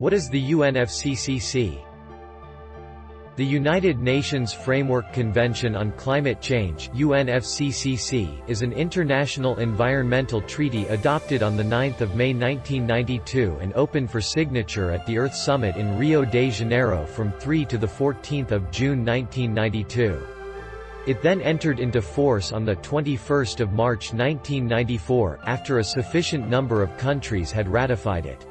What is the UNFCCC? The United Nations Framework Convention on Climate Change (UNFCCC) is an international environmental treaty adopted on 9 May 1992 and open for signature at the Earth Summit in Rio de Janeiro from 3 to 14 June 1992. It then entered into force on 21 March 1994 after a sufficient number of countries had ratified it.